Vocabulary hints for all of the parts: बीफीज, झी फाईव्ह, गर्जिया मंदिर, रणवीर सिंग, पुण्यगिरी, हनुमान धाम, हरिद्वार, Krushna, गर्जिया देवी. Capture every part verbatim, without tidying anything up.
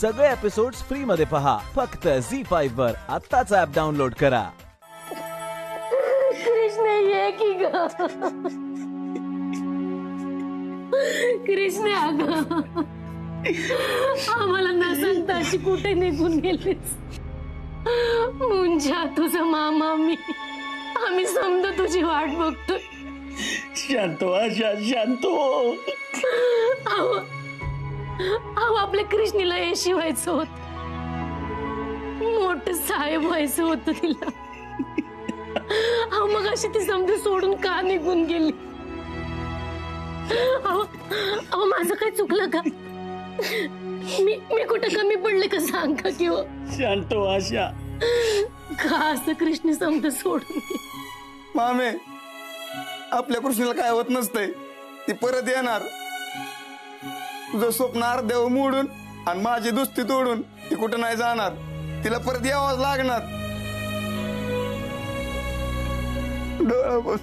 सगळे episodes free मध्ये पहा फक्त झी फाईव्ह वर। आत्ताच ॲप डाउनलोड करा। कृष्ण ये की ग कृष्ण अगं आम्हाला न सांगता अशी कुठे निघून गेलीस? मुंजा तुझा मामा मी आम्ही समजा तुझी वाट बघतोय। शांतो शांतो अहो अहो आपल्या कृष्णीला यशी व्हायचं होत, मोठ साहेब व्हायचं होत तिला। अहो मग अशी ती समजा सोडून का निघून गेली? अहो अहो माझं काय चुकलं का? मी मी कुठं कमी पडले का सांग का? किंवा शांतो आशा का असं कृष्ण समज सोडून? मामे आपल्या कृष्णीला काय होत नसतंय, ती परत येणार। तुझं स्वप्न अर्ध्याव मोडून आणि माझी दुस्ती तोडून ती कुठं नाही जाणार, तिला परत यावंच लागणार। डोळा बस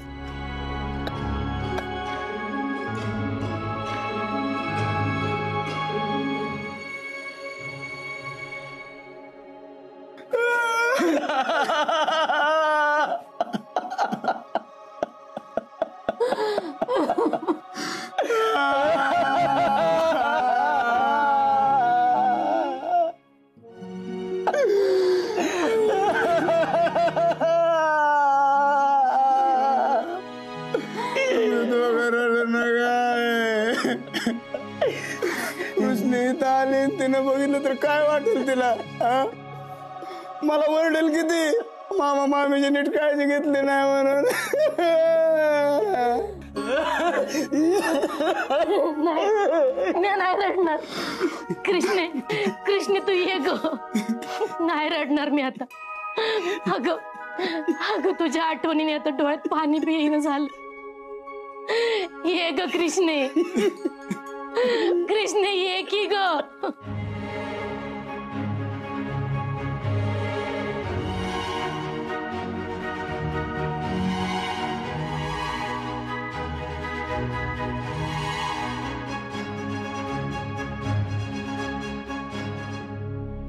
तिने बघितलं तर काय वाटेल तिला? मला वरडेल किती, मामा मामीची नीट काळजी घेतली नाही म्हणून। नाही नाही रडणार कृष्णे, कृष्णे तू ये ग, नाही रडणार मी आता। अगं अगं तुझ्या आठवणीने आता डोळ्यात पाणी बी येईन झालं। ये ग कृष्णे, कृष्ण ये की ग?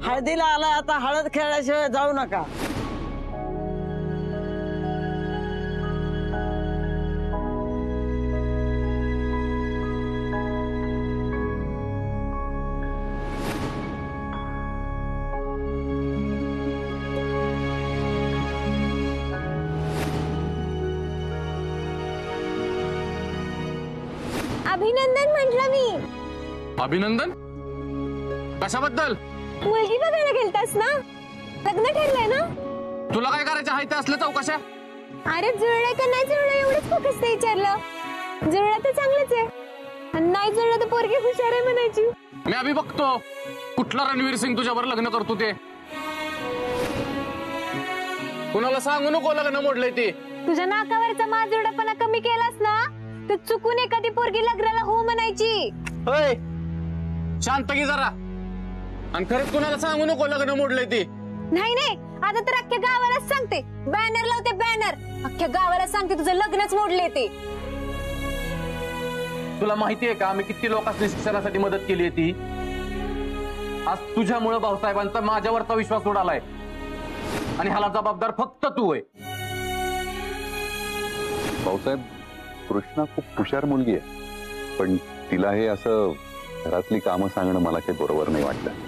हळदीला आला आता, हळद खेळल्याशिवाय जाऊ नका। अभिनंदन म्हटलं मी। अभिनंदन कशाबद्दल? मुलगी बघायला गेलतास ना, लग्न ठरलंय ना? तुला काय करायचं आहे ते असलं चौकशा? अरे जुळलंय का नाही जुळलंय एवढंच फक्त विचारलं। जुळलं तर चांगलंच आहे, नाही जुळलं तर पोरगी हुशार आहे म्हणायची। मी अभि बघतो कुठला रणवीर सिंग तुझ्यावर लग्न करतो ते, कोणाला सांगू नको लग्न मोडलंय ते। तुझ्या नाकावरचा माझुडपणा कमी केलास ना तर चुकून एखादी पोरगी लग्नाला हो म्हणायची। होय शांत की जरा, आणि खरंच कुणाला सांगू नको लग्न मोडलंय ते। नाही नाही आता तर अख्ख्या गावालाच सांगते, बॅनर लावते बॅनर, अख्ख्या गावाला सांगते तुझं लग्नच मोडलंय ते। तुला माहितीये का मी किती लोकांनी शिक्षणासाठी मदत केली आहे ती? आज तुझ्यामुळे भाऊसाहेबांचा माझ्यावरचा विश्वास उडालाय आणि ह्याला जबाबदार फक्त तू आहे। भाऊसाहेब कृष्णा खूप हुशार मुलगी आहे, पण तिला हे असं घरातली कामं सांगणं मला काही बरोबर नाही वाटलं।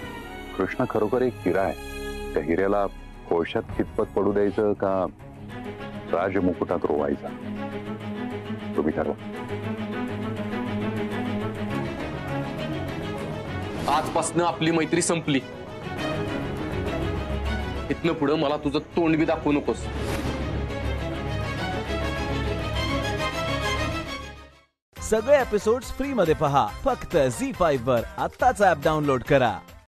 कृष्णा खरोखर एक हिरा आहे, त्या हिऱ्याला कोळशात कितपत पडू द्यायचं का राजमुकुटात रोवायचा तुम्ही ठरवा। आजपासून आपली मैत्री संपली, इथनं पुढे मला तुझं तोंड बी दाखवू नकोस। सगळे एपिसोड्स फ्री मध्ये पहा फक्त झी फाईव्ह वर। आत्ताच ॲप डाउनलोड करा।